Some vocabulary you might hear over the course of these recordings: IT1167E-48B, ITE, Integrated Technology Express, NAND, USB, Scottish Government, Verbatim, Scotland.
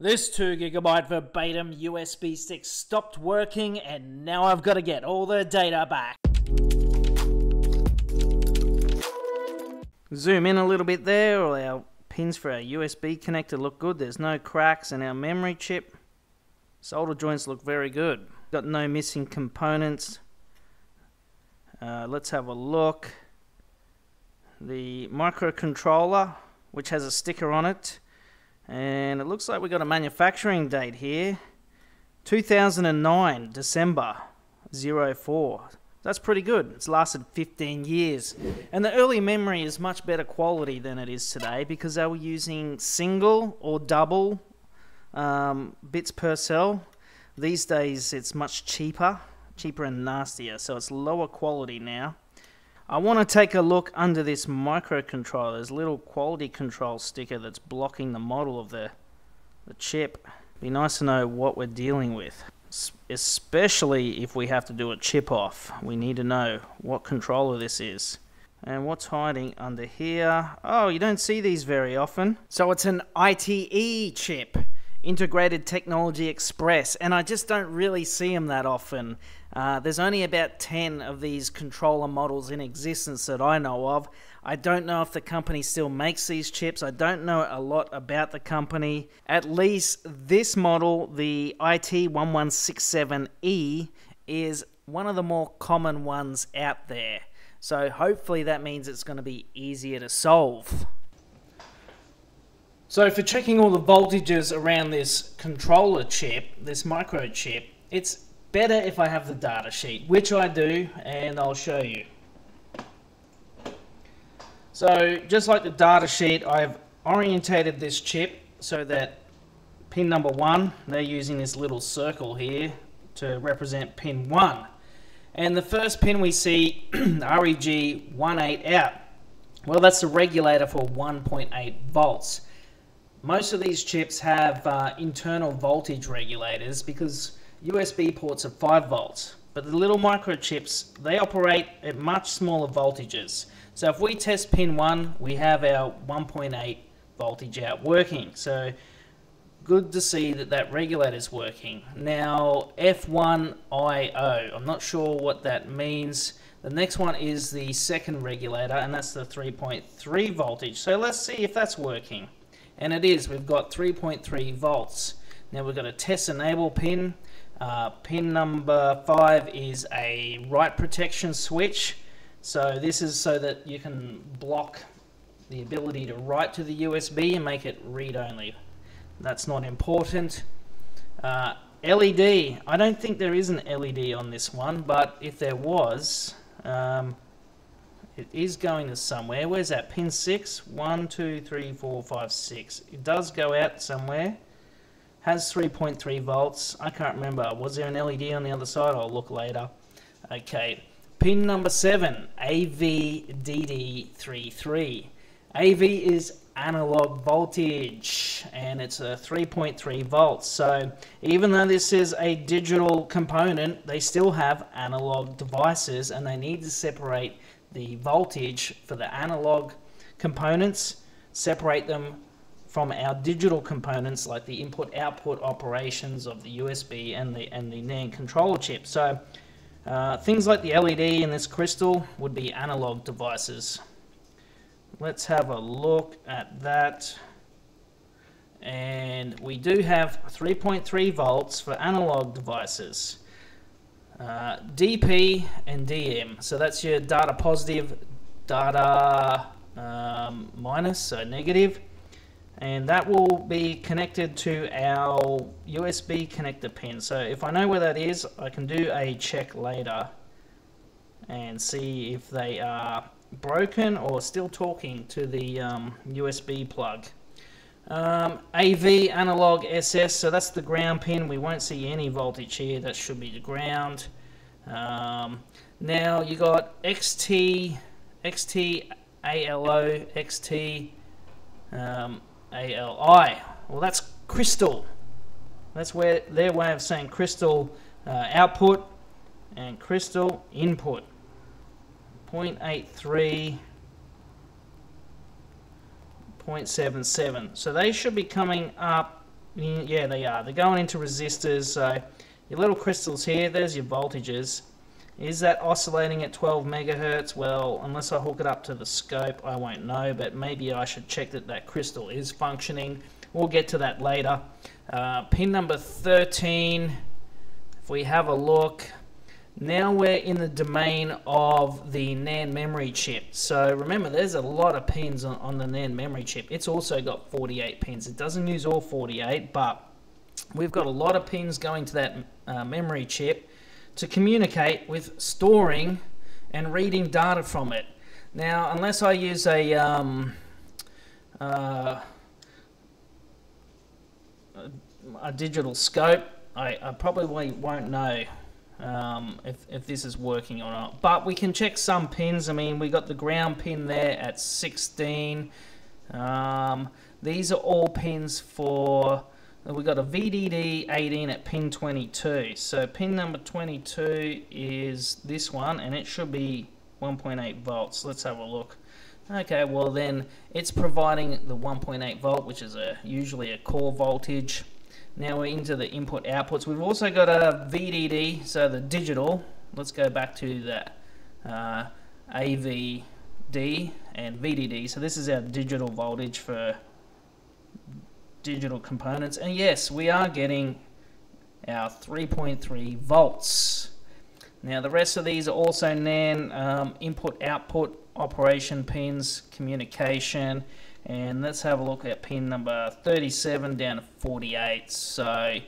This 2GB verbatim USB stick stopped working, and now I've got to get all the data back. Zoom in a little bit there. All our pins for our USB connector look good. There's no cracks in our memory chip. Solder joints look very good. Got no missing components. Let's have a look. The microcontroller, which has a sticker on it, and it looks like we got a manufacturing date here, 2009 December 04. That's pretty good. It's lasted 15 years, and the early memory is much better quality than it is today because they were using single or double bits per cell. These days it's much cheaper and nastier, so it's lower quality now. I want to take a look under this microcontroller. There's a little quality control sticker that's blocking the model of the chip. Be nice to know what we're dealing with, especially if we have to do a chip off. We need to know what controller this is. And what's hiding under here? Oh, you don't see these very often. So it's an ITE chip, Integrated Technology Express, and I just don't really see them that often. There's only about 10 of these controller models in existence that I know of. I don't know if the company still makes these chips. I don't know a lot about the company. At least this model, the IT1167E, is one of the more common ones out there. So hopefully that means it's going to be easier to solve. So for checking all the voltages around this controller chip, this microchip, it's better if I have the data sheet, which I do, and I'll show you. So just like the data sheet, I've orientated this chip so that pin number 1, they're using this little circle here to represent pin 1. And the first pin we see, REG18 out. Well, that's the regulator for 1.8 volts. Most of these chips have internal voltage regulators because USB ports are 5 volts, but the little microchips, they operate at much smaller voltages. So if we test pin 1, we have our 1.8 voltage out working. So good to see that that regulator's working. Now F1IO, I'm not sure what that means. The next one is the second regulator, and that's the 3.3 voltage. So let's see if that's working. And it is. We've got 3.3 volts. Now we've got a test enable pin. Pin number 5 is a write protection switch. So this is so that you can block the ability to write to the USB and make it read only. That's not important. LED. I don't think there is an LED on this one, but if there was, it is going to somewhere. Where's that? Pin 6? 1, 2, 3, 4, 5, 6. It does go out somewhere. Has 3.3 volts. I can't remember. Was there an LED on the other side? I'll look later. Okay. Pin number 7. AVDD33. AV is analog voltage. And it's a 3.3 volts. So even though this is a digital component, they still have analog devices. And they need to separate the voltage for the analog components, separate them from our digital components like the input-output operations of the USB and the NAND controller chip. So things like the LED in this crystal would be analog devices. Let's have a look at that. And we do have 3.3 volts for analog devices. DP and DM, so that's your data positive, data minus, so negative, and that will be connected to our USB connector pin. So if I know where that is, I can do a check later and see if they are broken or still talking to the USB plug. AV analog SS, so that's the ground pin. We won't see any voltage here. That should be the ground. Now you got XT ALO, XT ALI. Well, that's crystal. That's where their way of saying crystal output and crystal input. 0.83. 0.77. So they should be coming up Yeah, they are. They're going into resistors. So your little crystals here, there's your voltages. Is that oscillating at 12 megahertz? Well, unless I hook it up to the scope, I won't know, but maybe I should check that that crystal is functioning. We'll get to that later. Pin number 13, if we have a look, now we're in the domain of the NAND memory chip. So remember, there's a lot of pins on the NAND memory chip. It's also got 48 pins. It doesn't use all 48, but we've got a lot of pins going to that memory chip to communicate with storing and reading data from it. Now, unless I use a digital scope, I probably won't know if this is working or not. But we can check some pins. I mean, we got the ground pin there at 16. These are all pins for... we got a VDD 18 at pin 22. So pin number 22 is this one, and it should be 1.8 volts. Let's have a look. Okay, well then it's providing the 1.8 volt, which is usually a core voltage. Now we're into the input outputs. We've also got a VDD, so the digital. Let's go back to that AVD and VDD. So this is our digital voltage for digital components, and yes, we are getting our 3.3 volts. Now the rest of these are also NAND input output operation pins, communication, and let's have a look at pin number 37 down to 48. So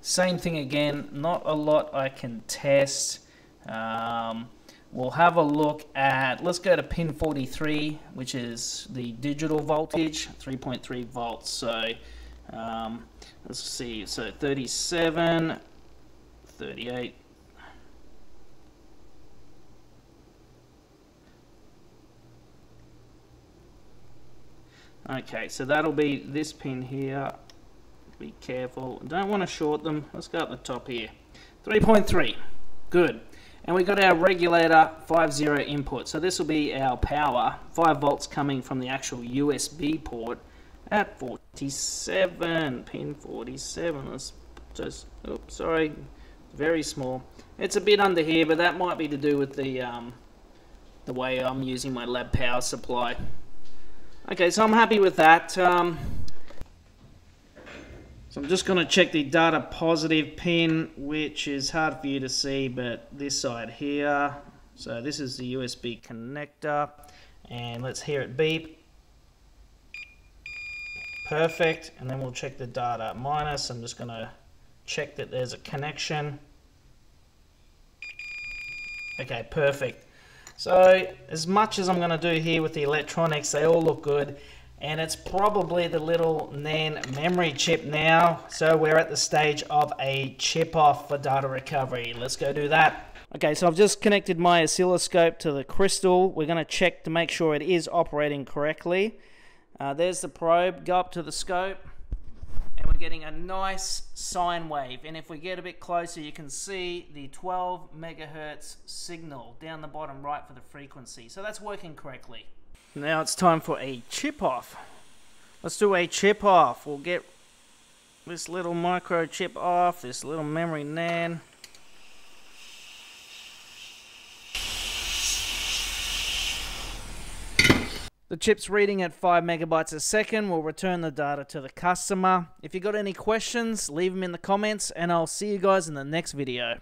same thing again, not a lot I can test. We'll have a look at, let's go to pin 43, which is the digital voltage, 3.3 volts. So let's see, so 37, 38, 38. Okay, so that'll be this pin here. Be careful, don't want to short them. Let's go up the top here, 3.3, good. And we got our regulator 50 input, so this will be our power, 5 volts coming from the actual USB port at 47, pin 47. Let's just, oops, sorry, very small. It's a bit under here, but that might be to do with the way I'm using my lab power supply. Okay, so I'm happy with that. So I'm just going to check the data positive pin, which is hard for you to see, but this side here. So this is the USB connector, and let's hear it beep. Perfect, and then we'll check the data minus. I'm just going to check that there's a connection. Okay, perfect. So as much as I'm going to do here with the electronics, they all look good. And it's probably the little NAND memory chip now. So we're at the stage of a chip off for data recovery. Let's go do that. Okay, so I've just connected my oscilloscope to the crystal. We're gonna check to make sure it is operating correctly. There's the probe, go up to the scope, and we're getting a nice sine wave. And if we get a bit closer, you can see the 12 megahertz signal down the bottom right for the frequency. So that's working correctly. Now it's time for a chip off. Let's do a chip off. We'll get this little microchip off, this little memory NAND. The chip's reading at 5 megabytes a second. We'll return the data to the customer. If you got any questions, leave them in the comments, and I'll see you guys in the next video.